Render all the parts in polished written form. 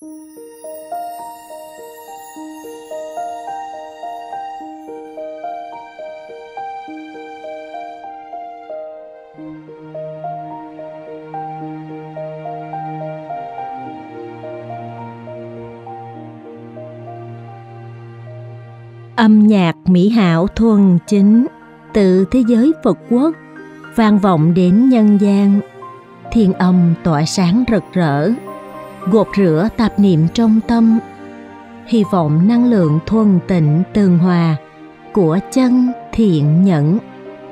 Âm nhạc mỹ hảo thuần chính từ thế giới Phật quốc vang vọng đến nhân gian. Thiên âm tỏa sáng rực rỡ, gột rửa tạp niệm trong tâm. Hy vọng năng lượng thuần tịnh tường hòa của chân thiện nhẫn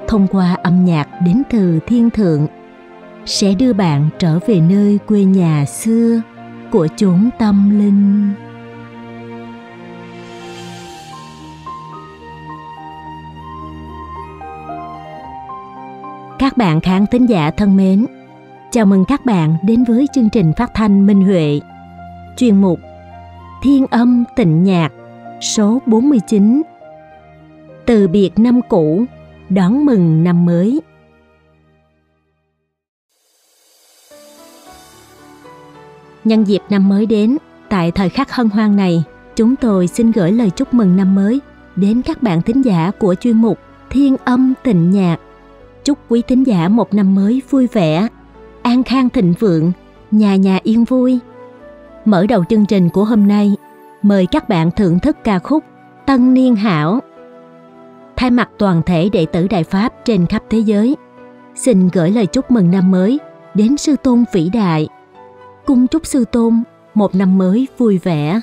thông qua âm nhạc đến từ thiên thượng sẽ đưa bạn trở về nơi quê nhà xưa của chốn tâm linh. Các bạn khán thính giả thân mến, chào mừng các bạn đến với chương trình phát thanh Minh Huệ, chuyên mục Thiên Âm Tịnh Nhạc số 49. Từ biệt năm cũ, đón mừng năm mới. Nhân dịp năm mới đến, tại thời khắc hân hoan này, chúng tôi xin gửi lời chúc mừng năm mới đến các bạn thính giả của chuyên mục Thiên Âm Tịnh Nhạc. Chúc quý thính giả một năm mới vui vẻ, an khang thịnh vượng, nhà nhà yên vui. Mở đầu chương trình của hôm nay, mời các bạn thưởng thức ca khúc Tân Niên Hảo. Thay mặt toàn thể đệ tử Đại Pháp trên khắp thế giới, xin gửi lời chúc mừng năm mới đến Sư Tôn vĩ đại. Cung chúc Sư Tôn một năm mới vui vẻ.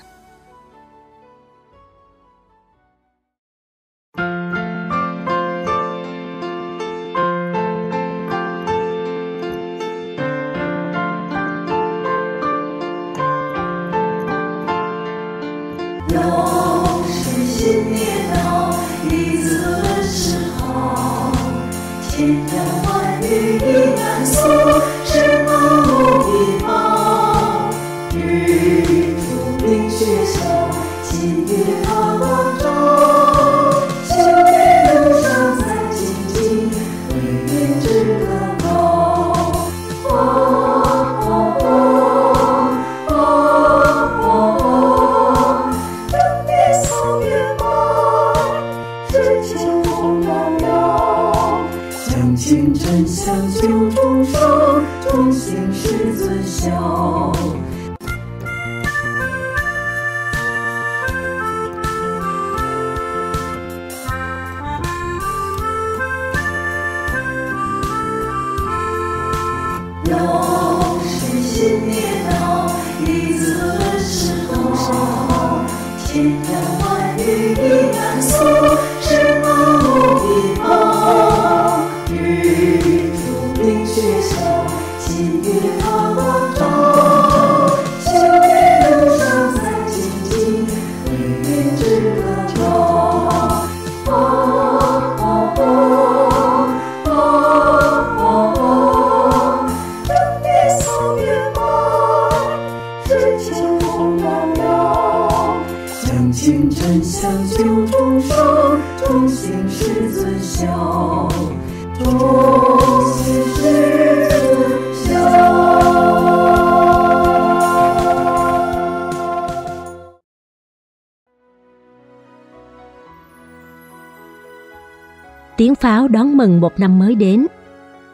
Tiếng pháo đón mừng một năm mới đến,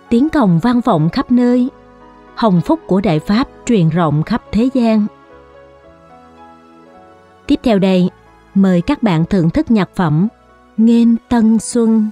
tiếng cồng vang vọng khắp nơi, hồng phúc của Đại Pháp truyền rộng khắp thế gian. Tiếp theo đây, mời các bạn thưởng thức nhạc phẩm Nghênh Tân Xuân.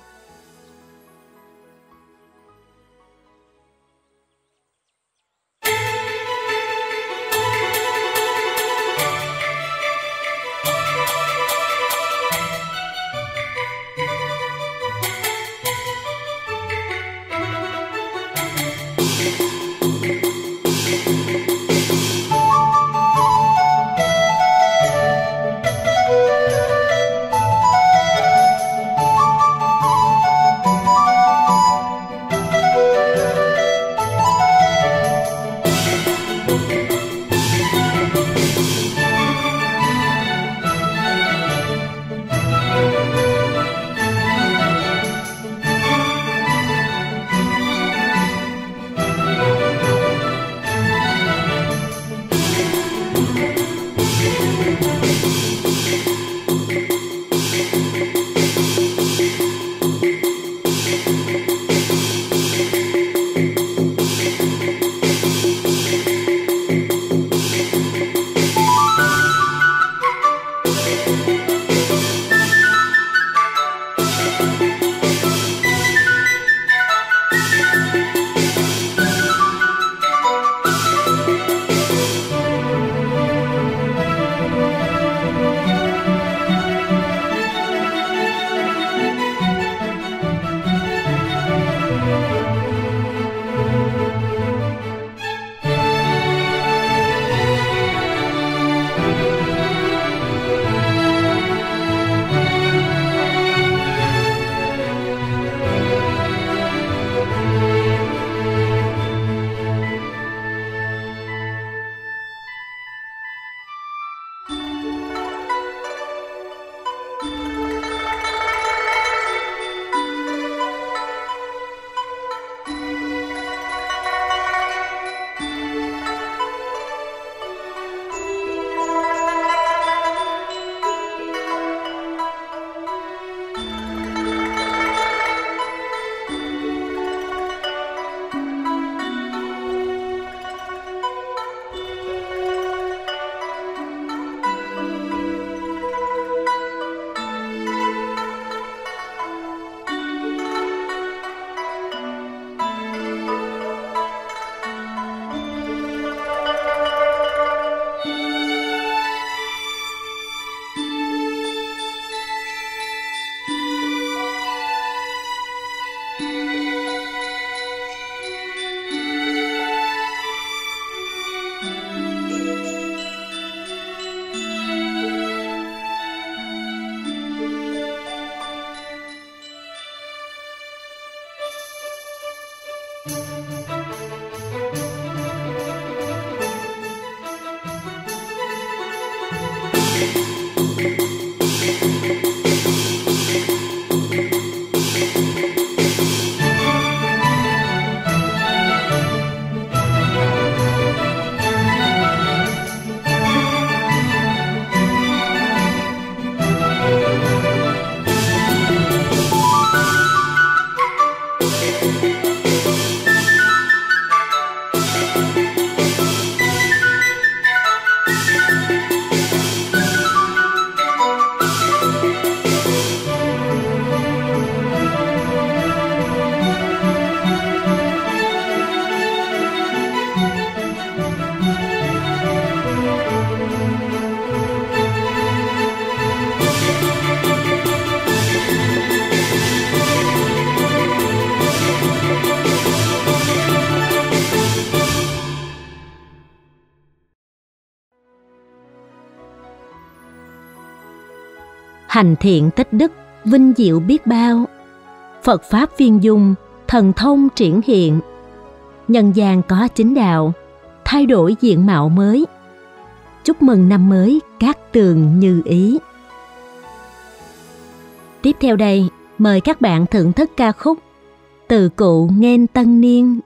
Hành thiện tích đức, vinh diệu biết bao. Phật Pháp viên dung, thần thông triển hiện. Nhân gian có chính đạo, thay đổi diện mạo mới. Chúc mừng năm mới các tường như ý. Tiếp theo đây, mời các bạn thưởng thức ca khúc Từ Cụ Nghênh Tân Niên.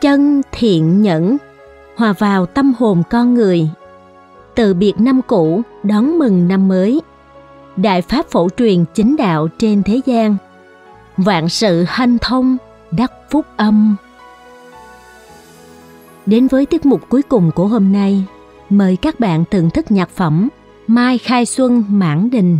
Chân thiện nhẫn, hòa vào tâm hồn con người. từ biệt năm cũ, đón mừng năm mới. Đại Pháp phổ truyền chính đạo trên thế gian. Vạn sự hanh thông, đắc phúc âm. Đến với tiết mục cuối cùng của hôm nay, mời các bạn thưởng thức nhạc phẩm Mai Khai Xuân Mãn Đình.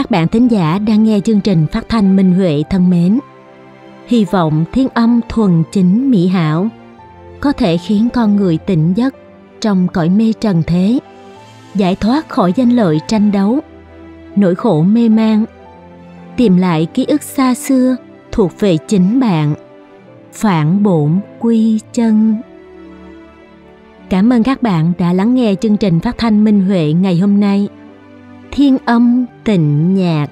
Các bạn thính giả đang nghe chương trình phát thanh Minh Huệ thân mến. Hy vọng thiên âm thuần chính mỹ hảo có thể khiến con người tỉnh giấc trong cõi mê trần thế, giải thoát khỏi danh lợi tranh đấu, nỗi khổ mê man, tìm lại ký ức xa xưa thuộc về chính bạn, phản bổn quy chân. Cảm ơn các bạn đã lắng nghe chương trình phát thanh Minh Huệ ngày hôm nay. Thiên âm tịnh nhạc.